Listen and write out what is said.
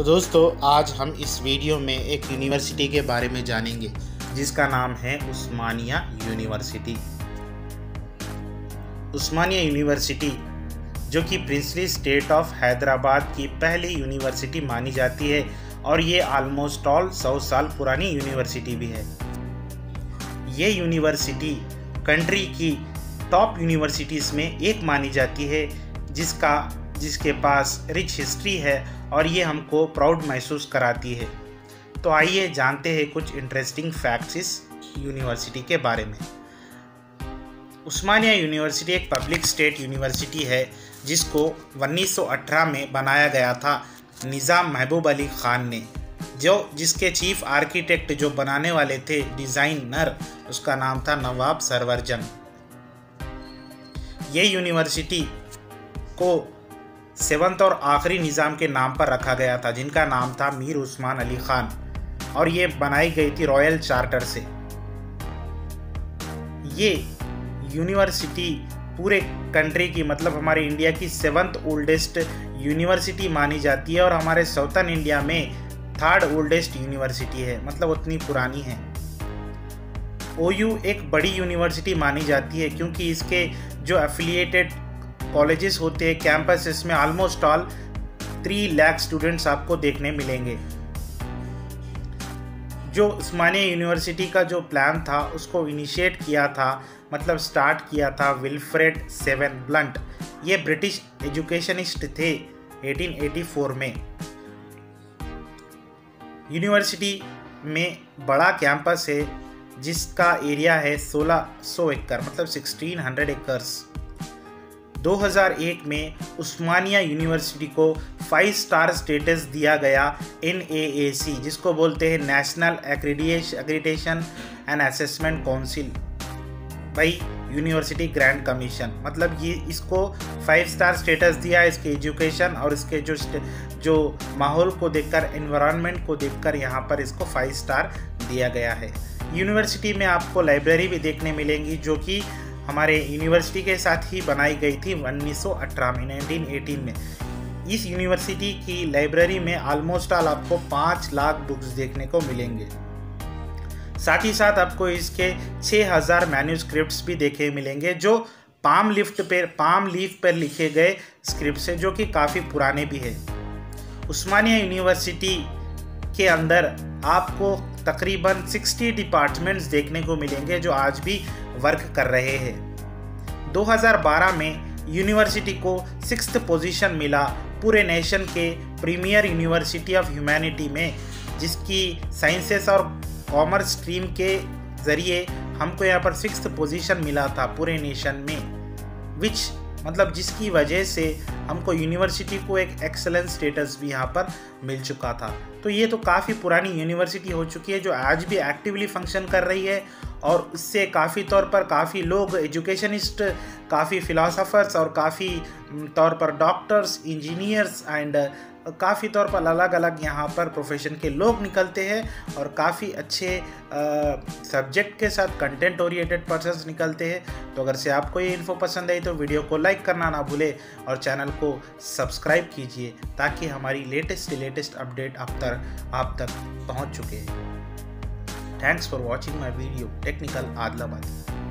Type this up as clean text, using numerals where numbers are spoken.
तो दोस्तों आज हम इस वीडियो में एक यूनिवर्सिटी के बारे में जानेंगे जिसका नाम है उस्मानिया यूनिवर्सिटी। उस्मानिया यूनिवर्सिटी जो कि प्रिंसली स्टेट ऑफ हैदराबाद की पहली यूनिवर्सिटी मानी जाती है और ये आलमोस्ट ऑल 100 साल पुरानी यूनिवर्सिटी भी है। ये यूनिवर्सिटी कंट्री की टॉप यूनिवर्सिटीज़ में एक मानी जाती है जिसके पास रिच हिस्ट्री है और ये हमको प्राउड महसूस कराती है। तो आइए जानते हैं कुछ इंटरेस्टिंग फैक्ट्स इस यूनिवर्सिटी के बारे में। उस्मानिया यूनिवर्सिटी एक पब्लिक स्टेट यूनिवर्सिटी है जिसको 1918 में बनाया गया था निज़ाम महबूब अली ख़ान ने, जिसके चीफ आर्किटेक्ट जो बनाने वाले थे डिज़ाइनर, उसका नाम था नवाब सरवर जंग। ये यूनिवर्सिटी को 7th और आखिरी निज़ाम के नाम पर रखा गया था जिनका नाम था मीर उस्मान अली ख़ान, और ये बनाई गई थी रॉयल चार्टर से। ये यूनिवर्सिटी पूरे कंट्री की मतलब हमारे इंडिया की 7th ओल्डेस्ट यूनिवर्सिटी मानी जाती है और हमारे साउथर्न इंडिया में 3rd ओल्डेस्ट यूनिवर्सिटी है, मतलब उतनी पुरानी है। OU एक बड़ी यूनिवर्सिटी मानी जाती है क्योंकि इसके जो एफिलिएटेड कॉलेजेस होते हैं कैंपसेस में ऑलमोस्ट ऑल 3 लाख स्टूडेंट्स आपको देखने मिलेंगे। जो उस्मानिया यूनिवर्सिटी का जो प्लान था उसको इनिशिएट किया था, मतलब स्टार्ट किया था विलफ्रेड सेवन ब्लंट। ये ब्रिटिश एजुकेशनिस्ट थे 1884 में। यूनिवर्सिटी में बड़ा कैंपस है जिसका एरिया है 1600 एकड़, मतलब 1600 एकर्स। 2001 में उस्मानिया यूनिवर्सिटी को 5 स्टार स्टेटस दिया गया NAAC, जिसको बोलते हैं national accreditation and assessment council भाई यूनिवर्सिटी ग्रैंड कमीशन, मतलब ये इसको 5 स्टार स्टेटस दिया। इसके एजुकेशन और इसके जो माहौल को देखकर, एनवायरनमेंट को देखकर यहाँ पर इसको 5 स्टार दिया गया है। यूनिवर्सिटी में आपको लाइब्रेरी भी देखने मिलेंगी जो कि हमारे यूनिवर्सिटी के साथ ही बनाई गई थी 1918 में, 1918 में। इस यूनिवर्सिटी की लाइब्रेरी में ऑलमोस्ट ऑल आपको 5 लाख बुक्स देखने को मिलेंगे। साथ ही साथ आपको इसके 6000 मैन्यूस्क्रिप्ट्स भी देखे मिलेंगे जो पाम लीफ पर लिखे गए स्क्रिप्ट्स हैं जो कि काफ़ी पुराने भी है। उस्मानिया यूनिवर्सिटी के अंदर आपको तकरीबन 60 डिपार्टमेंट्स देखने को मिलेंगे जो आज भी वर्क कर रहे हैं। 2012 में यूनिवर्सिटी को 6th पोजीशन मिला पूरे नेशन के प्रीमियर यूनिवर्सिटी ऑफ ह्यूमैनिटी में, जिसकी साइंसेस और कॉमर्स स्ट्रीम के ज़रिए हमको यहाँ पर 6th पोजीशन मिला था पूरे नेशन में, जिसकी वजह से हमको यूनिवर्सिटी को एक एक्सेलेंट स्टेटस भी यहाँ पर मिल चुका था। तो ये तो काफ़ी पुरानी यूनिवर्सिटी हो चुकी है जो आज भी एक्टिवली फंक्शन कर रही है और उससे काफ़ी तौर पर काफ़ी लोग एजुकेशनिस्ट, काफ़ी फिलासफर्स और काफ़ी तौर पर डॉक्टर्स, इंजीनियर्स एंड काफ़ी तौर पर अलग अलग यहाँ पर प्रोफेशन के लोग निकलते हैं और काफ़ी अच्छे सब्जेक्ट के साथ कंटेंट ओरिएंटेड पर्सन्स निकलते हैं। तो अगर से आपको ये इन्फो पसंद आई तो वीडियो को लाइक करना ना भूले और चैनल को सब्सक्राइब कीजिए ताकि हमारी लेटेस्ट अपडेट आप तक पहुँच चुके हैं। Thanks for watching my video, Technical Adilabadi.